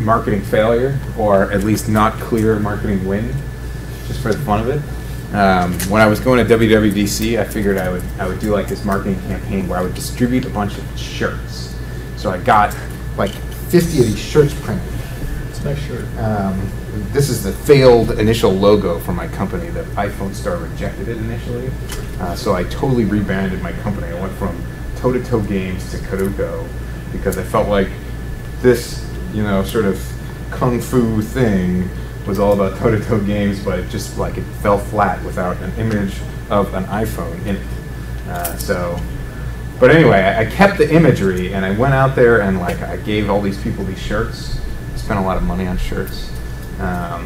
marketing failure, or at least not clear marketing win, just for the fun of it. When I was going to WWDC, I figured I would do like this marketing campaign where I would distribute a bunch of shirts. So I got like 50 of these shirts printed. It's a nice shirt. This is the failed initial logo for my company. The iPhone store rejected it initially. So I totally rebranded my company. I went from Toe to Toe Games to Koduco because I felt like this, you know, sort of kung fu thing was all about toe-to-toe games, but it just like it fell flat without an image of an iPhone in it. But anyway, I kept the imagery and I went out there and like I gave all these people these shirts. I spent a lot of money on shirts, and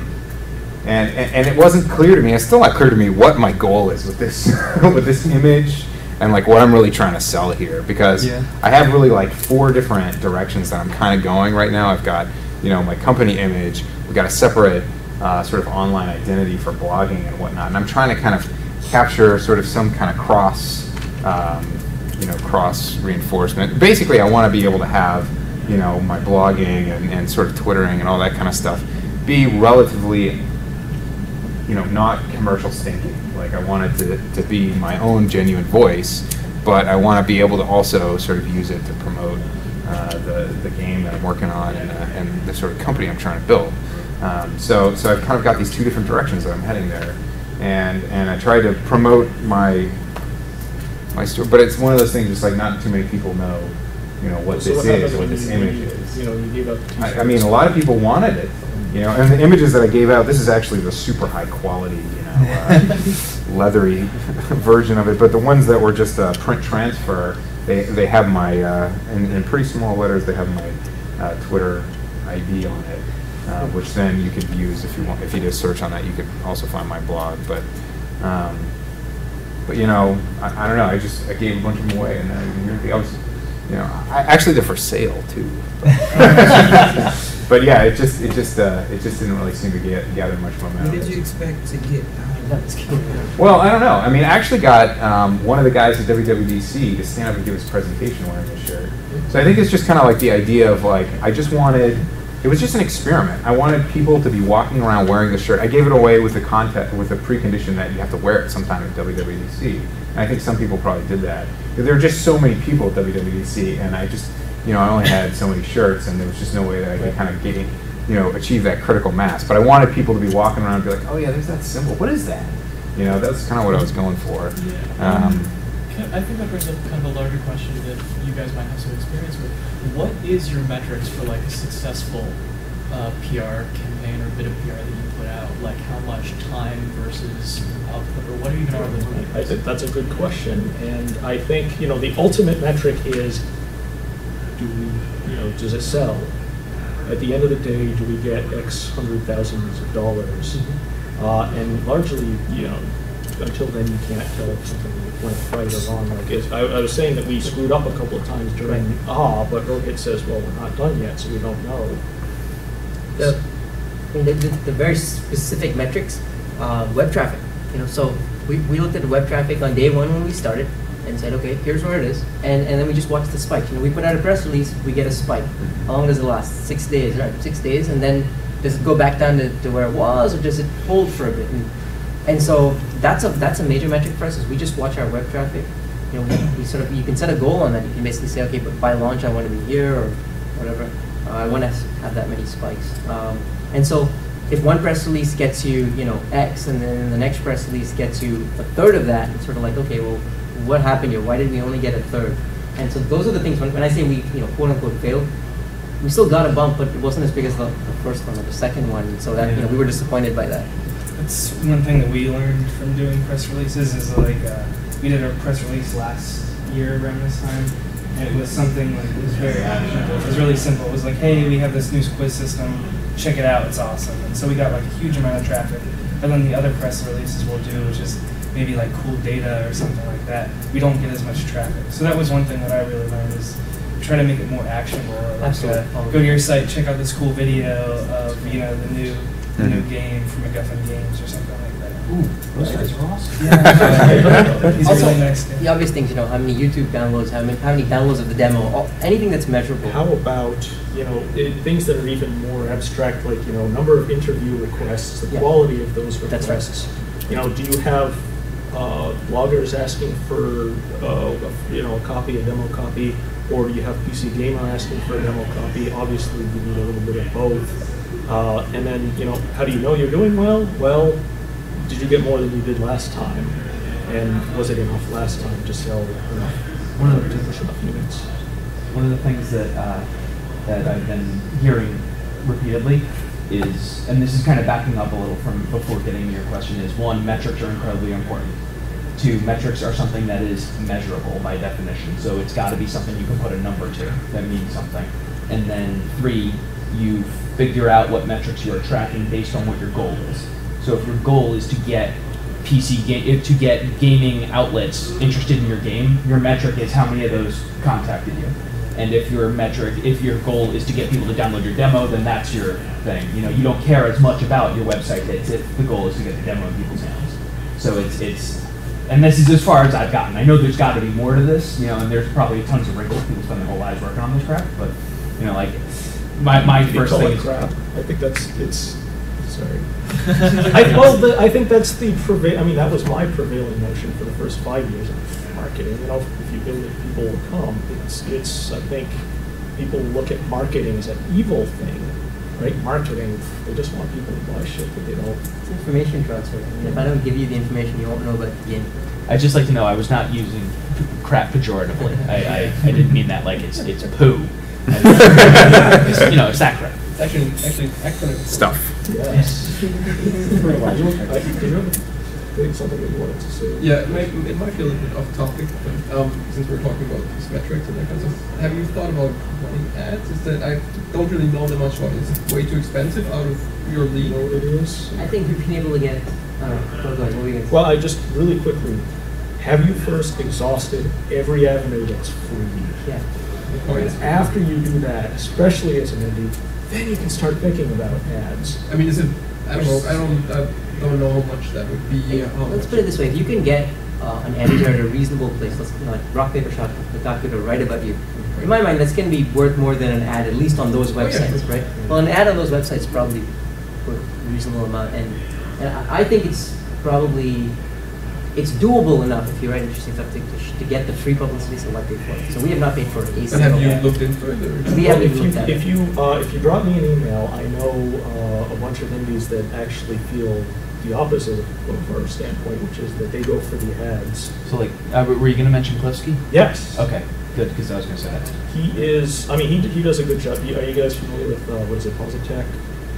it wasn't clear to me. It's still not clear to me what my goal is with this with this image. And like what I'm really trying to sell here, because I have really like 4 different directions that I'm kind of going right now. I've got, you know, my company image. We've got a separate sort of online identity for blogging and whatnot. And I'm trying to kind of capture sort of some kind of cross, you know, cross reinforcement. Basically, I want to be able to have, you know, my blogging and sort of Twittering and all that kind of stuff be relatively, you know, not commercial stinky. Like I want it to be my own genuine voice, but I want to be able to also sort of use it to promote the game that I'm working on and the sort of company I'm trying to build. So I've kind of got these 2 different directions that I'm heading there, and I try to promote my story, but it's one of those things. It's like not too many people know, you know, what this is, what this image is. You know, you gave up the t-shirt. I mean, a lot of people wanted it. You know, and the images that I gave out, this is actually the super high quality, you know, leathery version of it. But the ones that were just print transfer, they have my, in pretty small letters, they have my Twitter ID on it, which then you could use if you want. If you just search on that, you could also find my blog. But you know, I don't know. I gave a bunch of them away, and then I was, you know, actually they're for sale too. But yeah, it just didn't really seem to gather much momentum. What did you expect to get out of this? Well, I don't know. I mean, I actually got one of the guys at WWDC to stand up and give his presentation wearing this shirt. So I think it's just kind of like the idea of like it was just an experiment. I wanted people to be walking around wearing the shirt. I gave it away with the precondition that you have to wear it sometime at WWDC. And I think some people probably did that. There were just so many people at WWDC, and you know, I only had so many shirts, and there was just no way that I could kind of achieve that critical mass. But I wanted people to be walking around and be like, oh yeah, there's that symbol. What is that? You know, that's kind of what I was going for. Yeah. I think that brings up kind of a larger question that you guys might have some experience with. What is your metrics for like a successful PR campaign or bit of PR that you put out? Like how much time versus output, or what even are those metrics? I think that's a good question, and I think, you know, the ultimate metric is, does it sell? At the end of the day, do we get X hundred thousands of dollars? And largely, you know, until then you can't tell if something went right or wrong. Like I was saying that we screwed up a couple of times during but it says, well, we're not done yet, so we don't know. The very specific metrics, web traffic. You know, so we looked at the web traffic on day 1 when we started, and said, okay, here's where it is, and then we just watched the spike. You know, we put out a press release, we get a spike. How long does it last? 6 days, right? 6 days, and then does it go back down to where it was, or does it hold for a bit? And so that's a major metric for us, is we just watch our web traffic. You know, we sort of, you can set a goal on that. You can basically say, okay, but by launch I want to be here or whatever. I want to have that many spikes. And so if one press release gets you, you know, X, and then the next press release gets you a third of that, it's sort of like, okay, well, what happened here? Why did we only get a third? And so those are the things, when I say we, you know, quote unquote failed, we still got a bump, but it wasn't as big as the first one or the second one. So that, you know, we were disappointed by that. That's one thing that we learned from doing press releases is like, we did our press release last year around this time, and it was something like, it was very actionable. It was really simple. It was like, hey, we have this new quiz system, check it out, it's awesome. And so we got like a huge amount of traffic. But then the other press releases we'll do is just maybe like cool data or something like that. We don't get as much traffic. So that was one thing that I really learned, is try to make it more actionable. Like, go to your site, check out this cool video of, you know, the new game from Macguffin Games or something like that. Ooh, those guys are awesome. Yeah. Also, the obvious things, you know, how many YouTube downloads, how many downloads of the demo, anything that's measurable. How about, you know, things that are even more abstract, like, you know, number of interview requests, the quality of those requests. That's right. You know, do you have bloggers asking for, you know, a copy, a demo copy, or do you have PC Gamer asking for a demo copy? Obviously, you need a little bit of both. And then, you know, how do you know you're doing well? Well, did you get more than you did last time? And was it enough last time to sell enough? One of the things that that I've been hearing repeatedly is, and this is kind of backing up a little from before getting your question, is one, metrics are incredibly important. Two, metrics are something that is measurable by definition. So it's got to be something you can put a number to that means something. And then three, you figure out what metrics you are tracking based on what your goal is. So if your goal is to get to get gaming outlets interested in your game, your metric is how many of those contacted you. And if your metric, if your goal is to get people to download your demo, then that's your thing. You know, you don't care as much about your website hits if the goal is to get the demo in people's hands. So it's, and this is as far as I've gotten. I know there's got to be more to this, you know, and there's probably tons of wrinkles. People spend their whole lives working on this crap, but you know, like my first thing. Crap. I think that's it's. Sorry. I think that's the I mean, that was my prevailing notion for the first 5 years of marketing. You know, if you build it, people will come. It's I think people look at marketing as an evil thing, right? Marketing, they just want people to buy shit that they don't. It's information transfer. Yeah. If I don't give you the information, you won't know about the game. I'd just like to know I was not using crap pejoratively. I didn't mean that like it's poo. It's, you know, it's that crap. Actually, stuff. Yes. Yeah, it might feel a bit off topic, but since we're talking about these metrics and that kind of stuff, have you thought about running ads? Is that I don't really know that much about it. Is it way too expensive out of your league? I think we've been able to get. Well, I just really quickly, have you first exhausted every avenue that's free? Yeah. And after you do that, especially as an indie, then you can start thinking about ads. I mean, is it? I don't know how much that would be. Let's put it this way: if you can get an editor at a reasonable place, let's like Rock Paper Shotgun, the doctor to write about you. In my mind, that's going to be worth more than an ad, at least on those websites, right? Well, an ad on those websites is probably worth a reasonable amount, and I think it's probably. It's doable enough if you write interesting stuff to get the free publicity so what they for. So we have not paid for a single. Have you looked in further? We haven't looked at it. If you brought me an email, I know a bunch of indies that actually feel the opposite of our standpoint, which is that they go for the ads. So like, were you going to mention Klevsky? Yes. Okay, good, because I was going to say that. He is, I mean, he does a good job. Are you guys familiar with, what is it, Pulse Attack?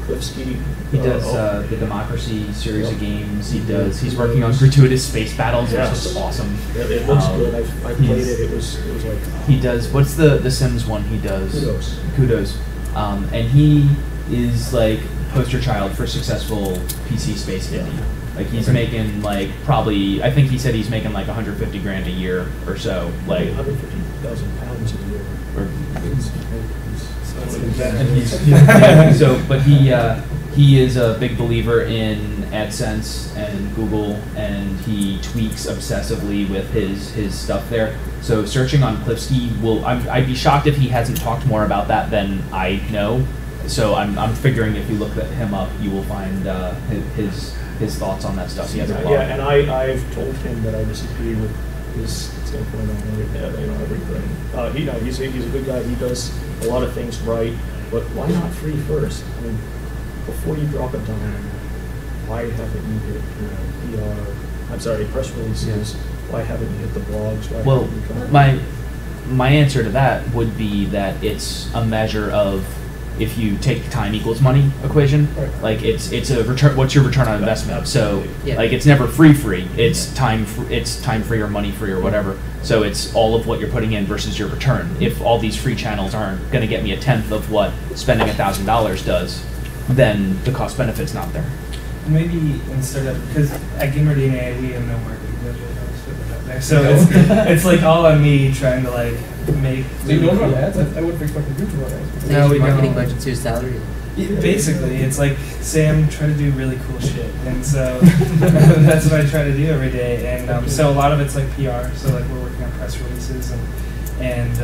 Klevsky. He does the Democracy series of games. He does. He's working on Gratuitous Space Battles. Yes. Which is awesome. Yeah, it looks good. I played it. It was like. He does. What's the Sims one? He does. Kudos. Kudos. And he is like poster child for successful PC space indie. Yeah. Like he's making like probably. I think he said he's making like 150 grand a year or so. Like 150,000 pounds a year. Or and he's so, but he is a big believer in AdSense and Google, and he tweaks obsessively with his stuff there. So searching on Klevsky will. I'd be shocked if he hasn't talked more about that than I know. So I'm figuring if you look him up, you will find his thoughts on that stuff. He has a lot. Yeah, and I've told him that I disagree with his standpoint on everything. He's a good guy. He does a lot of things right, but why not free first? I mean, before you drop a dime, why haven't you hit, you know, press releases? Yeah. Why haven't you hit the blogs? Why well, my answer to that would be that it's a measure of if you take time equals money equation. Right. Like it's a return. What's your return on investment? Absolutely. So yeah. Like it's never free. It's time free or money free or whatever. So it's all of what you're putting in versus your return. If all these free channels aren't going to get me a tenth of what spending $1,000 does, then the cost benefit's not there. Maybe instead of because at GamerDNA we have no marketing budget, so it's like all on me trying to like. Make so you don't run ads? I would expect you to run ads. No, we don't. Marketing budget's your salary. Basically, it's like, say I'm trying to do really cool shit, and so that's what I try to do every day. And so a lot of it's like PR. So like we're working on press releases and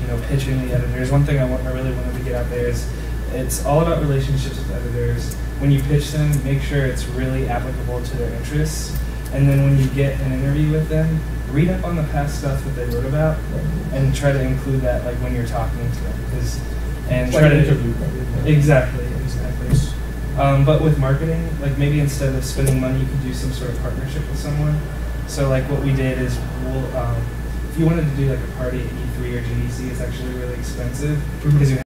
you know, pitching the editors. One thing I really wanted to get out there is it's all about relationships with editors. When you pitch them, make sure it's really applicable to their interests. And then when you get an interview with them, read up on the past stuff that they wrote about, and try to include that like when you're talking to them. And like try to interview. Exactly. But with marketing, like maybe instead of spending money, you could do some sort of partnership with someone. So like what we did is, if you wanted to do like a party at E3 or GDC, it's actually really expensive because you